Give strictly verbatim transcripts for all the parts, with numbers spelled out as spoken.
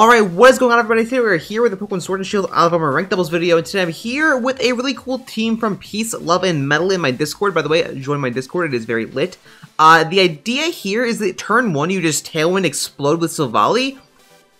Alright, what is going on, everybody? Today we are here with the Pokemon Sword and Shield Alabama Ranked Doubles video, and today I'm here with a really cool team from Peace, Love, and Metal in my Discord. By the way, join my Discord, it is very lit. Uh, the idea here is that turn one, you just Tailwind Explode with Silvally,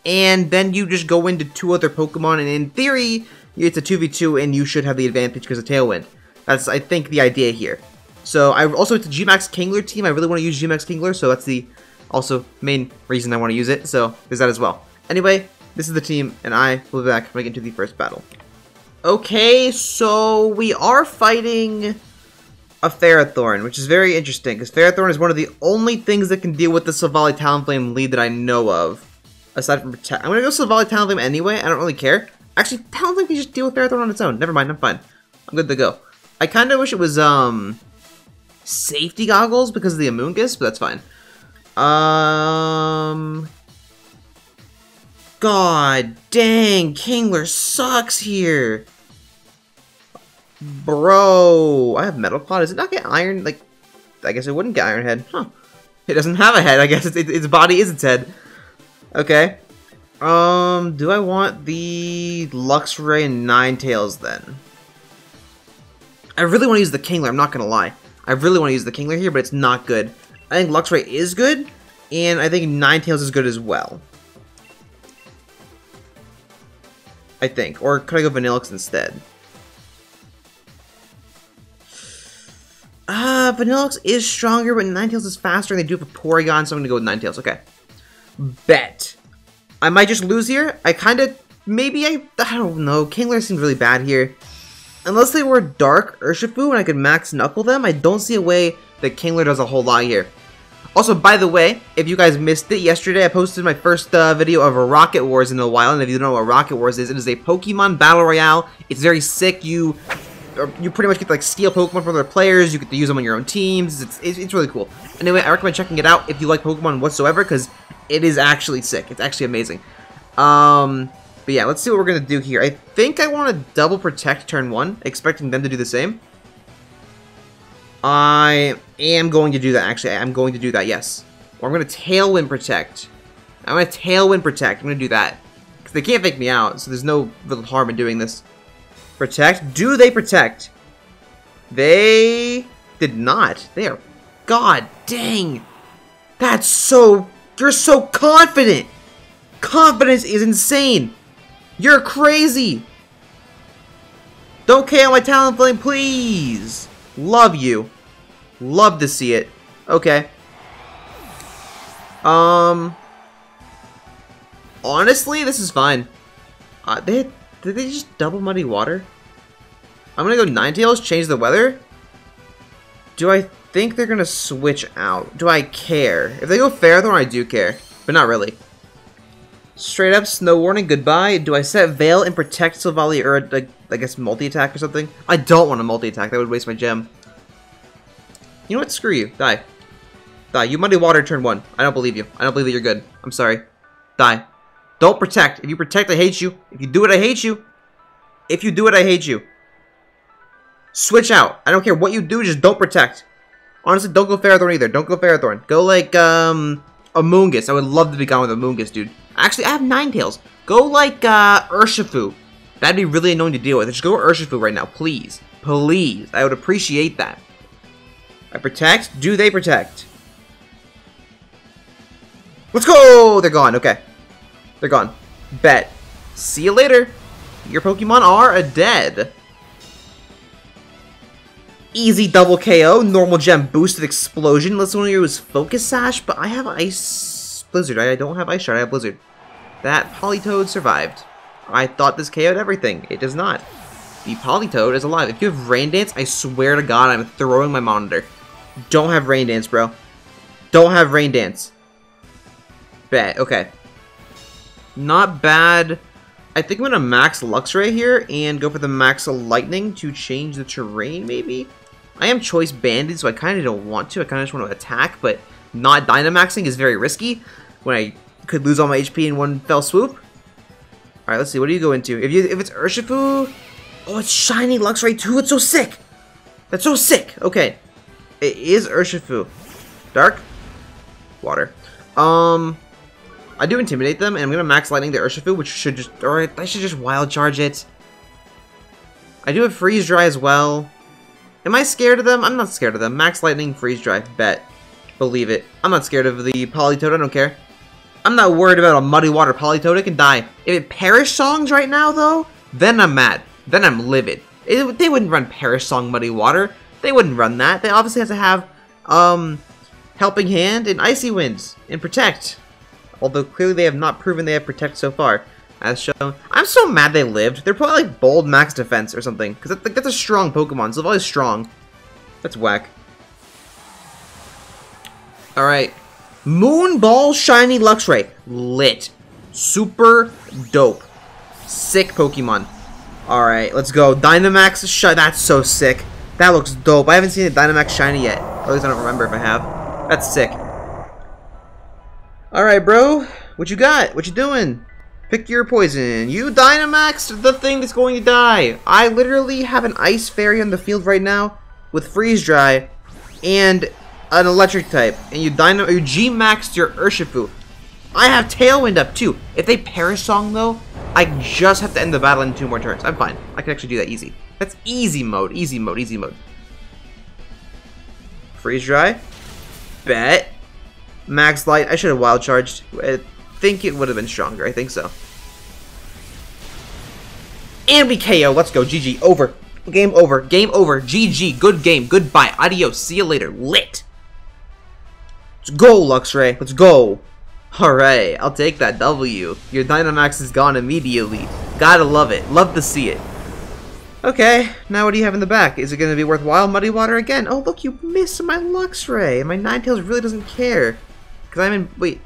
and then you just go into two other Pokemon, and in theory, it's a two v two, and you should have the advantage because of Tailwind. That's, I think, the idea here. So, I also, it's a G MAX Kingler team. I really want to use G MAX Kingler, so that's the also main reason I want to use it, so there's that as well. Anyway, this is the team, and I will be back when I get into the first battle. Okay, so we are fighting a Ferrothorn, which is very interesting, because Ferrothorn is one of the only things that can deal with the Silvally Talonflame lead that I know of. Aside from Protect. I'm going to go Silvally Talonflame anyway, I don't really care. Actually, Talonflame can just deal with Ferrothorn on its own. Never mind, I'm fine. I'm good to go. I kind of wish it was, um, Safety Goggles because of the Amoonguss, but that's fine. Um... God dang, Kingler sucks here. Bro, I have Metal Claw. Does it not get Iron? Like, I guess it wouldn't get Iron Head. Huh. It doesn't have a head. I guess it's, it, its body is its head. Okay. Um, do I want the Luxray and Ninetales then? I really want to use the Kingler. I'm not going to lie. I really want to use the Kingler here, but it's not good. I think Luxray is good, and I think Ninetales is good as well. I think. Or could I go Vanilluxe instead? Ah, uh, Vanilluxe is stronger, but Ninetales is faster, and they do have a Porygon, so I'm gonna go with Ninetales. Okay. Bet. I might just lose here. I kinda... Maybe I... I don't know. Kingler seems really bad here. Unless they were Dark Urshifu and I could Max Knuckle them, I don't see a way that Kingler does a whole lot here. Also, by the way, if you guys missed it, yesterday I posted my first uh, video of Rocket Wars in a while, and if you don't know what Rocket Wars is, it is a Pokemon Battle Royale. It's very sick. You you pretty much get to like, steal Pokemon from other players, you get to use them on your own teams, it's, it's, it's really cool. Anyway, I recommend checking it out if you like Pokemon whatsoever, because it is actually sick. It's actually amazing. Um, but yeah, let's see what we're going to do here. I think I want to double protect turn one, expecting them to do the same. I am going to do that, actually. I'm going to do that, yes. Or I'm going to Tailwind Protect. I'm going to Tailwind Protect. I'm going to do that. Because they can't fake me out, so there's no real harm in doing this. Protect? Do they protect? They did not. They are... God dang! That's so... You're so confident! Confidence is insane! You're crazy! Don't K O my Talonflame, please! Love you. Love to see it. Okay. Um. Honestly, this is fine. Uh, they did they just double Muddy Water? I'm gonna go Ninetales, change the weather. Do I think they're gonna switch out? Do I care? If they go Ferrothorn, I do care, but not really. Straight up Snow Warning, goodbye. Do I set Veil and protect Silvally or, like, I guess multi-attack or something? I don't want to multi-attack. That would waste my gem. You know what? Screw you. Die. Die. You Muddy Water turn one. I don't believe you. I don't believe that you're good. I'm sorry. Die. Don't protect. If you protect, I hate you. If you do it, I hate you. If you do it, I hate you. Switch out. I don't care what you do. Just don't protect. Honestly, don't go Ferrothorn either. Don't go Ferrothorn. Go, like, um... Amoonguss. I would love to be gone with Amoonguss, dude. Actually, I have Ninetales. Go like uh, Urshifu. That'd be really annoying to deal with. Just go Urshifu right now, please. Please. I would appreciate that. I protect. Do they protect? Let's go! They're gone. Okay. They're gone. Bet. See you later. Your Pokemon are a dead. Easy double K O. Normal gem boosted explosion. Let's one of you is Focus Sash, but I have Ice Blizzard. I don't have Ice Shard. I have Blizzard. That Politoed survived. I thought this K O'd everything. It does not. The Politoed is alive. If you have Rain Dance, I swear to God, I'm throwing my monitor. Don't have Rain Dance, bro. Don't have Rain Dance. Bet. Okay. Not bad. I think I'm going to max Luxray here and go for the max Lightning to change the terrain, maybe? I am Choice Banded, so I kind of don't want to. I kind of just want to attack, but not Dynamaxing is very risky when I could lose all my H P in one fell swoop. Alright, let's see. What do you go into? If you if it's Urshifu... Oh, it's Shiny Luxray too! It's so sick! That's so sick! Okay. It is Urshifu. Dark? Water. Um... I do Intimidate them, and I'm going to Max Lightning the Urshifu, which should just... Or I should just Wild Charge it. I do have Freeze Dry as well. Am I scared of them? I'm not scared of them. Max Lightning, Freeze Dry. Bet. Believe it. I'm not scared of the Politoed. I don't care. I'm not worried about a Muddy Water Politoed. It can die. If it Perish Songs right now, though, then I'm mad. Then I'm livid. It, they wouldn't run Perish Song Muddy Water. They wouldn't run that. They obviously have to have um, Helping Hand and Icy Winds and Protect. Although clearly they have not proven they have Protect so far. As shown, I'm so mad they lived. They're probably like bold max defense or something. Because that, that's a strong Pokemon. So they're always strong. That's whack. Alright. Moonball Shiny Luxray. Lit. Super dope. Sick Pokemon. Alright, let's go. Dynamax Shiny. That's so sick. That looks dope. I haven't seen a Dynamax Shiny yet. At least I don't remember if I have. That's sick. Alright, bro. What you got? What you doing? Pick your poison. You Dynamaxed the thing that's going to die. I literally have an Ice Fairy on the field right now with Freeze Dry and an Electric type. And you Dynam- you G Maxed your Urshifu. I have Tailwind up too. If they Perish Song though, I just have to end the battle in two more turns. I'm fine. I can actually do that easy. That's easy mode. Easy mode. Easy mode. Freeze Dry. Bet. Max Light. I should have Wild Charged. It think it would have been stronger. I think so. And we K O. Let's go. G G. Over. Game over. Game over. G G. Good game. Goodbye. Adios. See you later. Lit. Let's go, Luxray. Let's go. Alright. I'll take that W. Your Dynamax is gone immediately. Gotta love it. Love to see it. Okay. Now what do you have in the back? Is it going to be worthwhile? Muddy Water again. Oh, look. You missed my Luxray. My Ninetales really doesn't care. Because I'm in... Wait.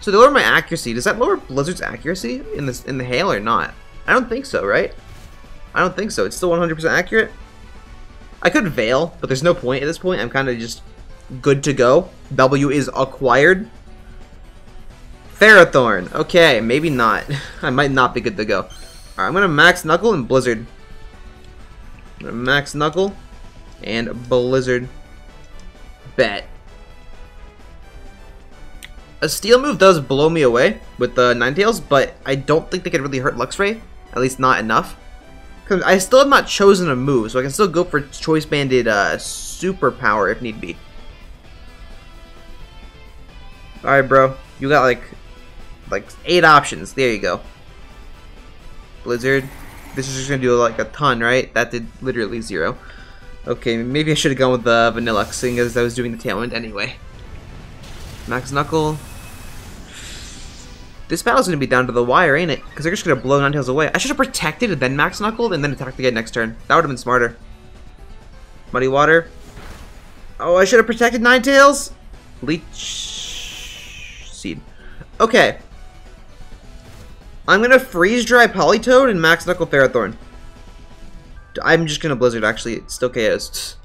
So they lower my accuracy. Does that lower Blizzard's accuracy in this in the hail or not? I don't think so, right? I don't think so. It's still one hundred percent accurate. I could Veil, but there's no point at this point. I'm kind of just good to go. W is acquired. Ferrothorn. Okay, maybe not. I might not be good to go. All right, I'm gonna Max Knuckle and Blizzard. I'm gonna Max Knuckle and Blizzard. Bet. A Steel move does blow me away with the uh, Ninetales, but I don't think they could really hurt Luxray. At least not enough. Cause I still have not chosen a move, so I can still go for Choice Banded uh, Superpower if need be. Alright, bro. You got like, like eight options. There you go. Blizzard. This is just going to do like a ton, right? That did literally zero. Okay, maybe I should have gone with the Vanilluxe, seeing as I was doing the Tailwind anyway. Max Knuckle. This battle's gonna be down to the wire, ain't it? Because they're just gonna blow Ninetales away. I should have protected and then Max Knuckled and then attacked again next turn. That would have been smarter. Muddy Water. Oh, I should have protected Ninetales. Leech Seed. Okay. I'm gonna Freeze Dry Politoed and Max Knuckle Ferrothorn. I'm just gonna Blizzard, actually. It still K Os.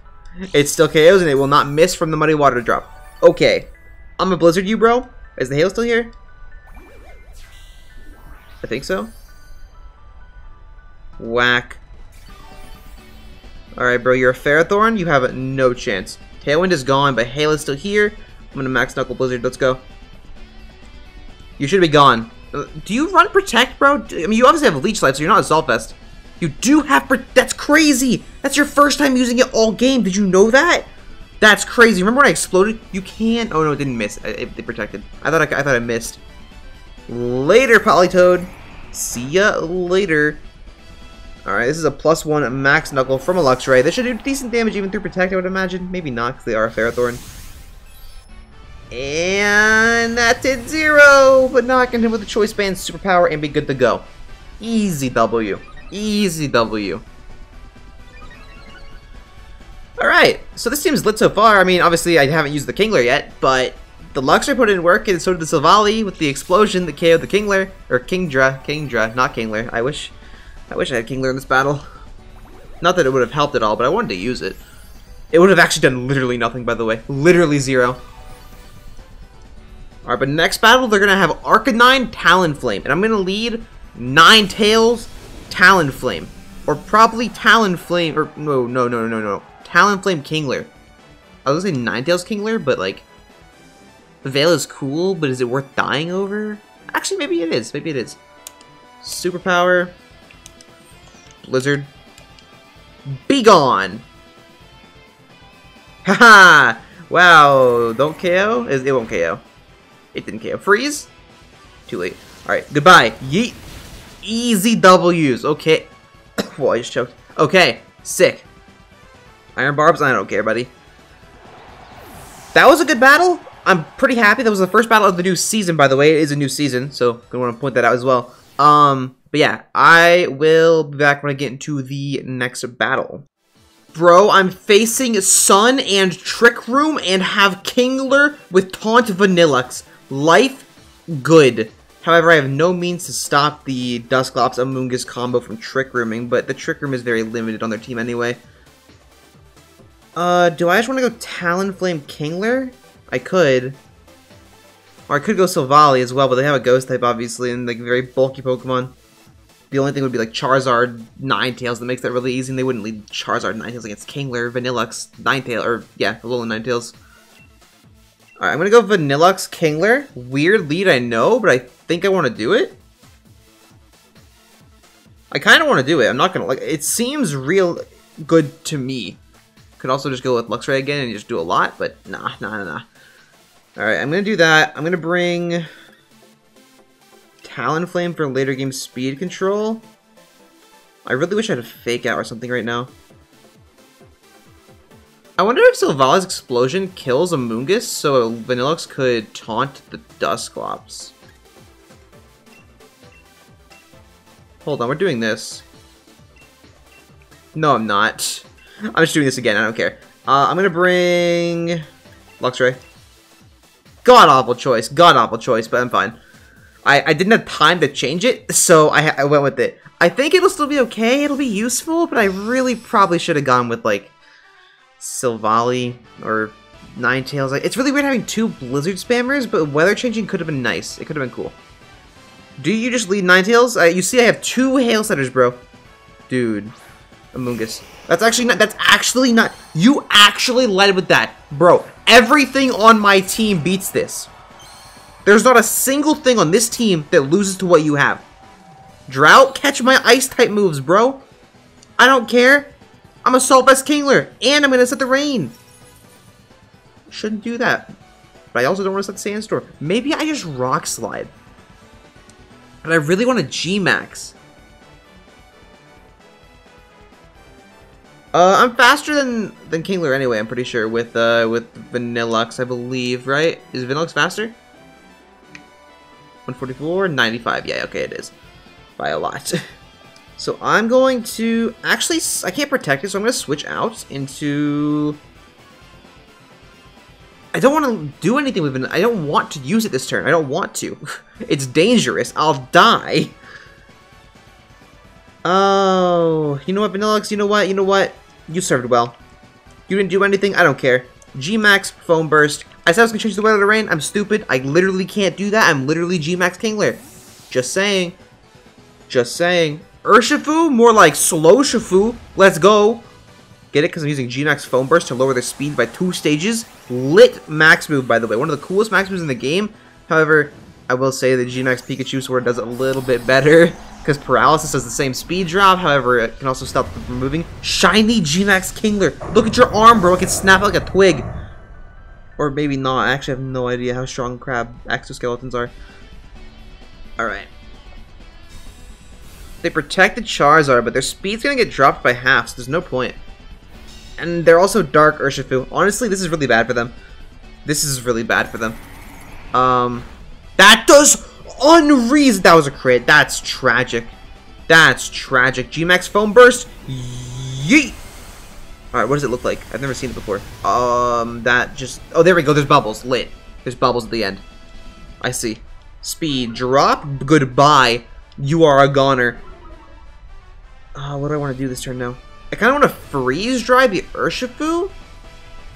It still K Os and it will not miss from the Muddy Water drop. Okay. I'm a Blizzard you, bro. Is the hail still here? I think so. Whack. Alright, bro. You're a Ferrothorn. You have no chance. Tailwind is gone, but hail is still here. I'm going to Max Knuckle Blizzard. Let's go. You should be gone. Do you run Protect, bro? I mean, you obviously have Leech Life, so you're not a Assault Vest. You do have... That's crazy! That's your first time using it all game. Did you know that? That's crazy. Remember when I exploded? You can... Oh, no, it didn't miss. It, it protected. I thought I, I thought I missed. Later, Politoed. See ya later. Alright, this is a plus one Max Knuckle from a Luxray. This should do decent damage even through Protect, I would imagine. Maybe not, because they are a Ferrothorn. And that did zero, but now I can hit with the Choice Band Superpower and be good to go. Easy W. Easy W. Alright, so this team's lit so far. I mean, obviously I haven't used the Kingler yet, but the Luxray put in work, and so did the Silvally with the explosion that K O'd the Kingler. Or Kingdra, Kingdra, not Kingler. I wish I wish I had Kingler in this battle. Not that it would have helped at all, but I wanted to use it. It would have actually done literally nothing, by the way. Literally zero. Alright, but next battle, they're going to have Arcanine Talonflame, and I'm going to lead Ninetales Talonflame. Or probably Talonflame, or no, no, no, no, no, no. Talonflame Kingler. I was gonna say Ninetales Kingler, but like The Veil is cool, but is it worth dying over? Actually, maybe it is. Maybe it is. Superpower. Blizzard. Be gone! Haha! Wow, don't K O? It won't K O. It didn't K O. Freeze? Too late. Alright, goodbye. Yeet! Easy W's. Okay. Well, I just choked. Okay, sick. Iron Barbs? I don't care, buddy. That was a good battle. I'm pretty happy. That was the first battle of the new season, by the way. It is a new season, so I'm gonna want to point that out as well. Um, but yeah, I will be back when I get into the next battle. Bro, I'm facing Sun and Trick Room and have Kingler with Taunt Vanilluxe. Life, good. However, I have no means to stop the Dusclops Amoonguss combo from Trick Rooming, but the Trick Room is very limited on their team anyway. Uh, do I just want to go Talonflame Kingler? I could. Or I could go Silvally as well, but they have a Ghost type, obviously, and like very bulky Pokemon. The only thing would be like Charizard Ninetales that makes that really easy, and they wouldn't lead Charizard Ninetales against Kingler, Vanilluxe, Ninetales, or yeah, Alolan Ninetales. Alright, I'm gonna go Vanilluxe, Kingler. Weird lead, I know, but I think I want to do it. I kind of want to do it. I'm not gonna like. It seems real good to me. Could also just go with Luxray again and just do a lot, but nah, nah, nah, nah. Alright, I'm gonna do that. I'm gonna bring Talonflame for later game speed control. I really wish I had a Fake Out or something right now. I wonder if Silvalli's Explosion kills Amoonguss so Vanilluxe could taunt the Dusclops. Hold on, we're doing this. No, I'm not. I'm just doing this again, I don't care. Uh, I'm gonna bring Luxray. God-awful choice, god-awful choice, but I'm fine. I, I didn't have time to change it, so I, I went with it. I think it'll still be okay, it'll be useful, but I really probably should have gone with, like, Silvally or Ninetales. Like, it's really weird having two Blizzard spammers, but weather changing could have been nice. It could have been cool. Do you just lead Ninetales? Uh, you see I have two Hail Setters, bro. Dude. Amoonguss. That's actually not- that's actually not- you actually led with that. Bro, everything on my team beats this. There's not a single thing on this team that loses to what you have. Drought, catch my Ice-type moves, bro. I don't care. I'm a Salt Vest Kingler, and I'm gonna set the rain. Shouldn't do that. But I also don't wanna set the Sandstorm. Maybe I just Rock Slide. But I really want a G max. Uh, I'm faster than, than Kingler anyway, I'm pretty sure, with uh, with Vanilluxe, I believe, right? Is Vanilluxe faster? one forty-four, ninety-five, yeah, okay, it is. By a lot. So I'm going to... Actually, I can't protect it, so I'm going to switch out into... I don't want to do anything with Vanilluxe. I don't want to use it this turn. I don't want to. It's dangerous. I'll die. Oh, you know what, Vanilluxe? You know what? You know what? You served well. You didn't do anything. I don't care. G max, Foam Burst. I said I was going to change the weather to rain. I'm stupid. I literally can't do that. I'm literally G max Kingler. Just saying. Just saying. Urshifu? More like Slow Shifu. Let's go. Get it? Because I'm using G max Foam Burst to lower their speed by two stages. Lit max move, by the way. One of the coolest max moves in the game. However, I will say that G max Pikachu Sword does it a little bit better. Because Paralysis does the same speed drop, however, it can also stop them from moving. Shiny G max Kingler! Look at your arm, bro! It can snap like a twig! Or maybe not. I actually have no idea how strong crab exoskeletons are. Alright. They protect the Charizard, but their speed's gonna get dropped by half, so there's no point. And they're also Dark Urshifu. Honestly, this is really bad for them. This is really bad for them. Um, that does... Unreason. That was a crit. That's tragic. That's tragic. G max Foam Burst. Yeet. Alright, what does it look like? I've never seen it before. Um, that just... Oh, there we go. There's bubbles. Lit. There's bubbles at the end. I see. Speed drop. Goodbye. You are a goner. Uh, what do I want to do this turn now? I kind of want to freeze dry the Urshifu.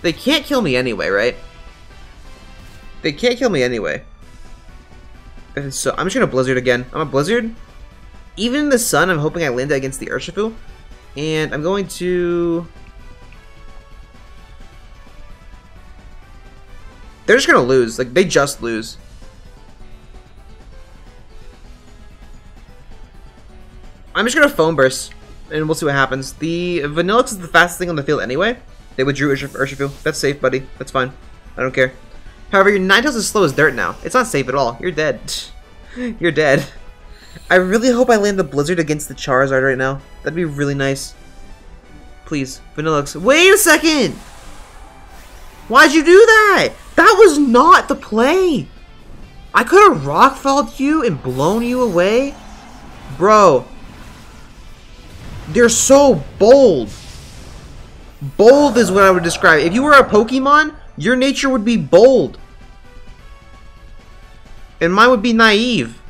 They can't kill me anyway, right? They can't kill me anyway. So I'm just gonna Blizzard again. I'm a Blizzard. Even in the sun, I'm hoping I land against the Urshifu. And I'm going to... They're just gonna lose. Like, they just lose. I'm just gonna Foam Burst, and we'll see what happens. The Vanilluxe is the fastest thing on the field anyway. They withdrew Urshifu. That's safe, buddy. That's fine. I don't care. However, your Ninetales is slow as dirt now. It's not safe at all. You're dead. You're dead. I really hope I land the Blizzard against the Charizard right now. That'd be really nice. Please, Vanilluxe. Wait a second! Why'd you do that? That was not the play! I could've rockfalled you and blown you away? Bro. They're so bold. Bold is what I would describe. If you were a Pokemon, your nature would be bold. And mine would be naive.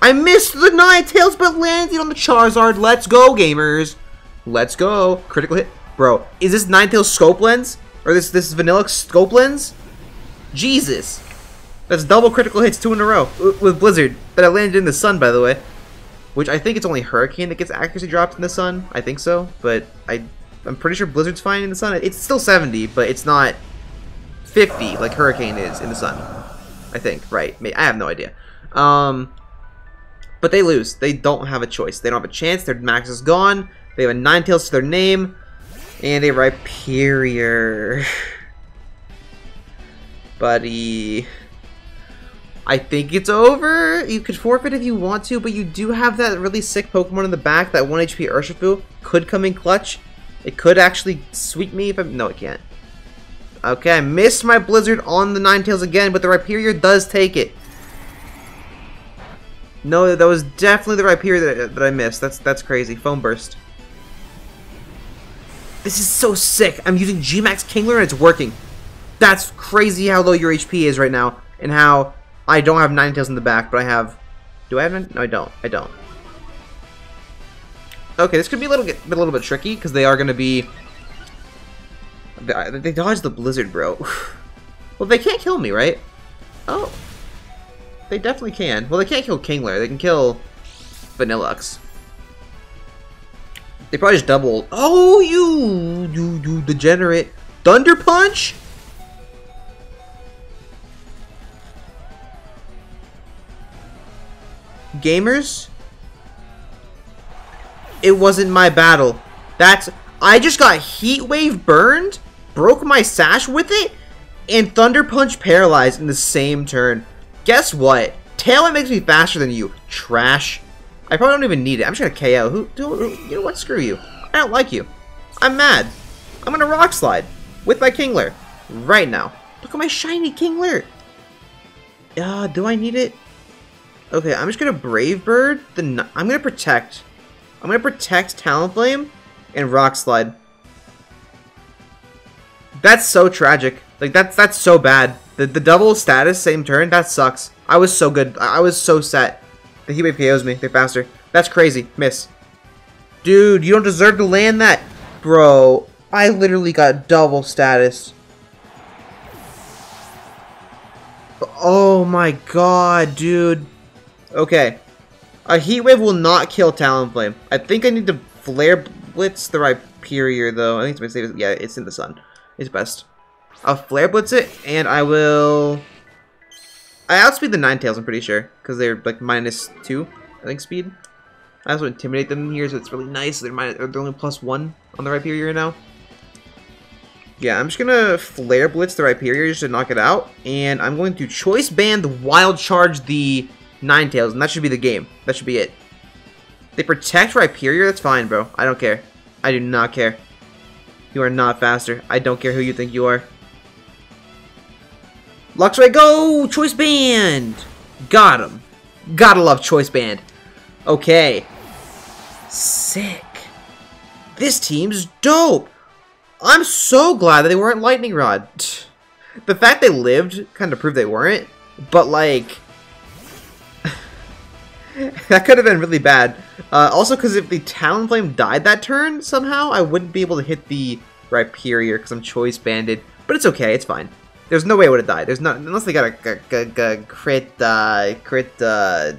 I missed the Ninetales, but landed on the Charizard. Let's go, gamers. Let's go. Critical hit. Bro, is this Ninetales Scope Lens? Or this this Vanilluxe Scope Lens? Jesus. That's double critical hits, two in a row. With Blizzard. That I landed in the sun, by the way. Which I think it's only Hurricane that gets accuracy dropped in the sun. I think so. But I, I'm pretty sure Blizzard's fine in the sun. It's still seventy, but it's not fifty like Hurricane is in the sun. I think, right? I have no idea. Um, but they lose. They don't have a choice. They don't have a chance. Their max is gone. They have a Ninetales to their name. And a Rhyperior. Buddy. I think it's over. You could forfeit if you want to, but you do have that really sick Pokemon in the back. That one H P Urshifu could come in clutch. It could actually sweep me if I'm... No, it can't. Okay, I missed my Blizzard on the Ninetales again, but the Rhyperior does take it. No, that was definitely the Rhyperior that, that I missed. That's, that's crazy. Foam Burst. This is so sick. I'm using G max Kingler and it's working. That's crazy how low your H P is right now and how... I don't have Ninetales in the back, but I have... Do I have Ninetales? No, I don't. I don't. Okay, this could be a little, a little bit tricky, because they are going to be... They dodged the Blizzard, bro. Well, they can't kill me, right? Oh. They definitely can. Well, they can't kill Kingler. They can kill Vanilluxe. They probably just doubled. Oh, you, you, you degenerate. Thunder Punch? Gamers, it wasn't my battle. That's... I just got Heat Wave burned, broke my sash with it, and Thunder Punch paralyzed in the same turn. Guess what? Tailwind makes me faster than you. Trash. I probably don't even need it. I'm just gonna K O. Who, who, who, you know what? Screw you. I don't like you. I'm mad. I'm gonna Rock Slide with my Kingler right now. Look at my shiny Kingler. Uh, do I need it? Okay, I'm just gonna Brave Bird. The I'm gonna protect. I'm gonna protect Talonflame and Rock Slide. That's so tragic. Like that's that's so bad. The the double status same turn. That sucks. I was so good. I, I was so set. The Heatwave K Os me. They're faster. That's crazy. Miss, dude. You don't deserve to land that, bro. I literally got double status. Oh my god, dude. Okay, a Heat Wave will not kill Talonflame. I think I need to Flare Blitz the Rhyperior, though. I think it's my safest. Yeah, it's in the sun. It's best. I'll Flare Blitz it, and I will... I outspeed the Ninetales, I'm pretty sure, because they're, like, minus two, I think, speed. I also Intimidate them here, so it's really nice. They're, minus... they're only plus one on the Rhyperior now. Yeah, I'm just going to Flare Blitz the Rhyperior just to knock it out, and I'm going to Choice Band Wild Charge the... Ninetales, and that should be the game. That should be it. They protect Rhyperior? That's fine, bro. I don't care. I do not care. You are not faster. I don't care who you think you are. Luxray, go! Choice Band! Got him. Gotta love Choice Band. Okay. Sick. This team's dope. I'm so glad that they weren't Lightning Rod. The fact they lived kind of proved they weren't, but like... That could have been really bad. Uh, also, because if the Talonflame died that turn somehow, I wouldn't be able to hit the Rhyperior because I'm Choice Banded. But it's okay. It's fine. There's no way it would have died. There's not unless they got a, a, a, a crit, uh, crit, uh,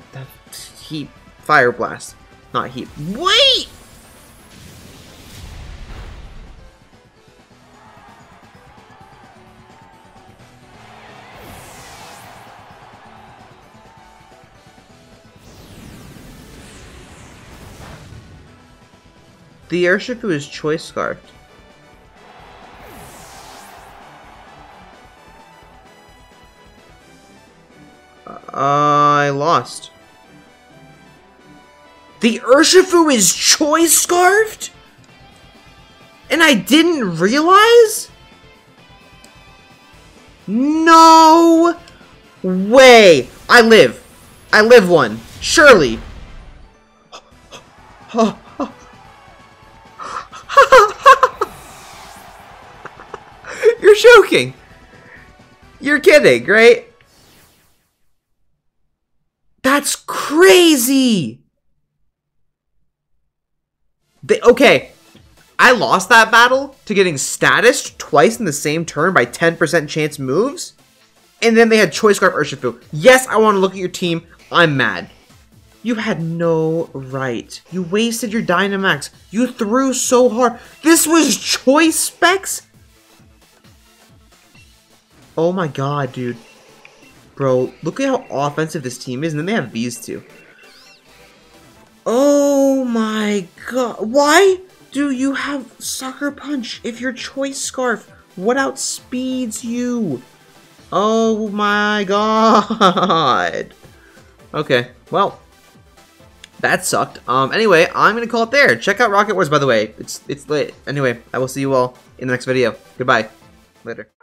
heat, fire blast, not heat. Wait. The Urshifu is Choice Scarf. Uh, I lost. The Urshifu is Choice Scarfed? And I didn't realize? No way! I live. I live one. Surely. You're joking. You're kidding, right? That's crazy. They, okay, I lost that battle to getting statused twice in the same turn by ten percent chance moves, and then they had Choice Scarf Urshifu. Yes, I want to look at your team. I'm mad. You had no right. You wasted your Dynamax. You threw so hard. This was Choice Specs? Oh my god, dude. Bro, look at how offensive this team is, and then they have these two. Oh my god. Why do you have Sucker Punch if your Choice Scarf? What outspeeds you? Oh my god. Okay, well, that sucked. Um, anyway, I'm gonna call it there. Check out Rocket Wars, by the way. It's, it's lit. Anyway, I will see you all in the next video. Goodbye. Later.